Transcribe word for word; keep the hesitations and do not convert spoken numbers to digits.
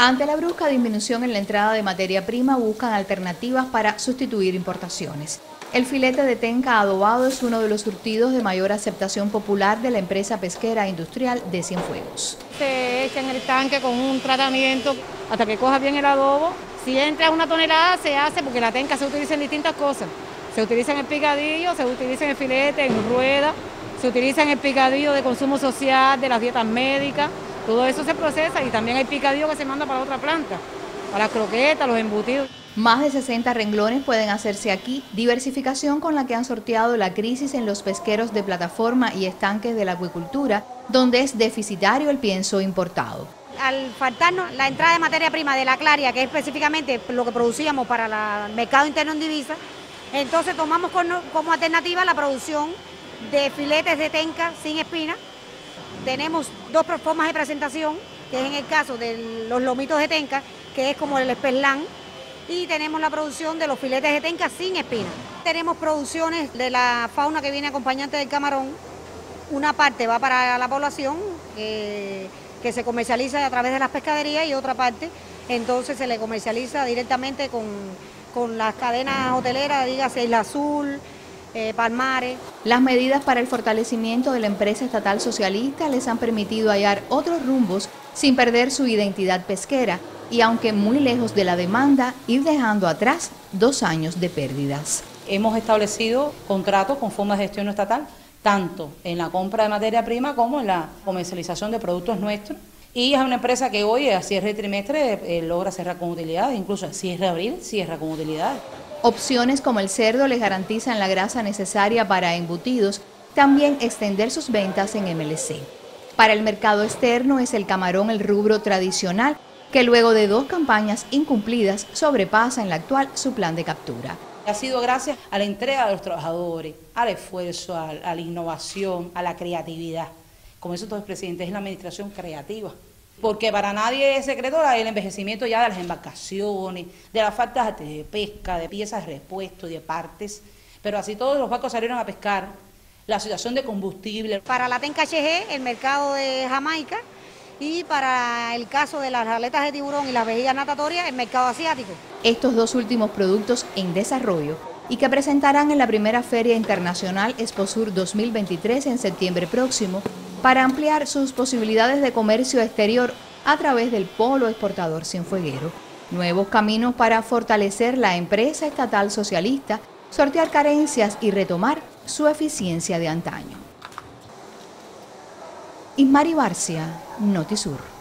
Ante la brusca disminución en la entrada de materia prima, buscan alternativas para sustituir importaciones. El filete de tenca adobado es uno de los surtidos de mayor aceptación popular de la empresa pesquera industrial de Cienfuegos. Se echa en el tanque con un tratamiento hasta que coja bien el adobo. Si entra una tonelada se hace, porque la tenca se utiliza en distintas cosas. Se utiliza en el picadillo, se utiliza en el filete, en rueda, se utiliza en el picadillo de consumo social, de las dietas médicas. Todo eso se procesa y también hay picadillo que se manda para otra planta, para las croquetas, los embutidos. Más de sesenta renglones pueden hacerse aquí, diversificación con la que han sorteado la crisis en los pesqueros de plataforma y estanques de la acuicultura, donde es deficitario el pienso importado. Al faltarnos la entrada de materia prima de la claria, que es específicamente lo que producíamos para el mercado interno en divisa, entonces tomamos como alternativa la producción de filetes de tenca sin espina. Tenemos dos formas de presentación, que es en el caso de los lomitos de tenca, que es como el esperlán, y tenemos la producción de los filetes de tenca sin espina. Tenemos producciones de la fauna que viene acompañante del camarón. Una parte va para la población, eh, que se comercializa a través de las pescaderías, y otra parte entonces se le comercializa directamente con, con las cadenas hoteleras, dígase Isla Azul, Eh, Palmares. Las medidas para el fortalecimiento de la empresa estatal socialista les han permitido hallar otros rumbos sin perder su identidad pesquera y, aunque muy lejos de la demanda, ir dejando atrás dos años de pérdidas. Hemos establecido contratos con fondos de gestión estatal, tanto en la compra de materia prima como en la comercialización de productos nuestros. Y es una empresa que hoy, a cierre de trimestre, eh, logra cerrar con utilidades, incluso a cierre de abril cierra con utilidades. Opciones como el cerdo les garantizan la grasa necesaria para embutidos, también extender sus ventas en M L C. Para el mercado externo es el camarón el rubro tradicional, que luego de dos campañas incumplidas sobrepasa en la actual su plan de captura. Ha sido gracias a la entrega de los trabajadores, al esfuerzo, a, a la innovación, a la creatividad. Como eso todo el presidente, es la administración creativa. Porque para nadie es secreto el envejecimiento ya de las embarcaciones, de las faltas de pesca, de piezas de repuesto, de partes. Pero así todos los barcos salieron a pescar, la situación de combustible. Para la T N K H G, el mercado de Jamaica, y para el caso de las aletas de tiburón y las vejigas natatorias, el mercado asiático. Estos dos últimos productos en desarrollo y que presentarán en la primera Feria Internacional Expo Sur dos mil veintitrés en septiembre próximo, para ampliar sus posibilidades de comercio exterior a través del polo exportador cienfueguero. Nuevos caminos para fortalecer la empresa estatal socialista, sortear carencias y retomar su eficiencia de antaño. Ismari Barcia, Notisur.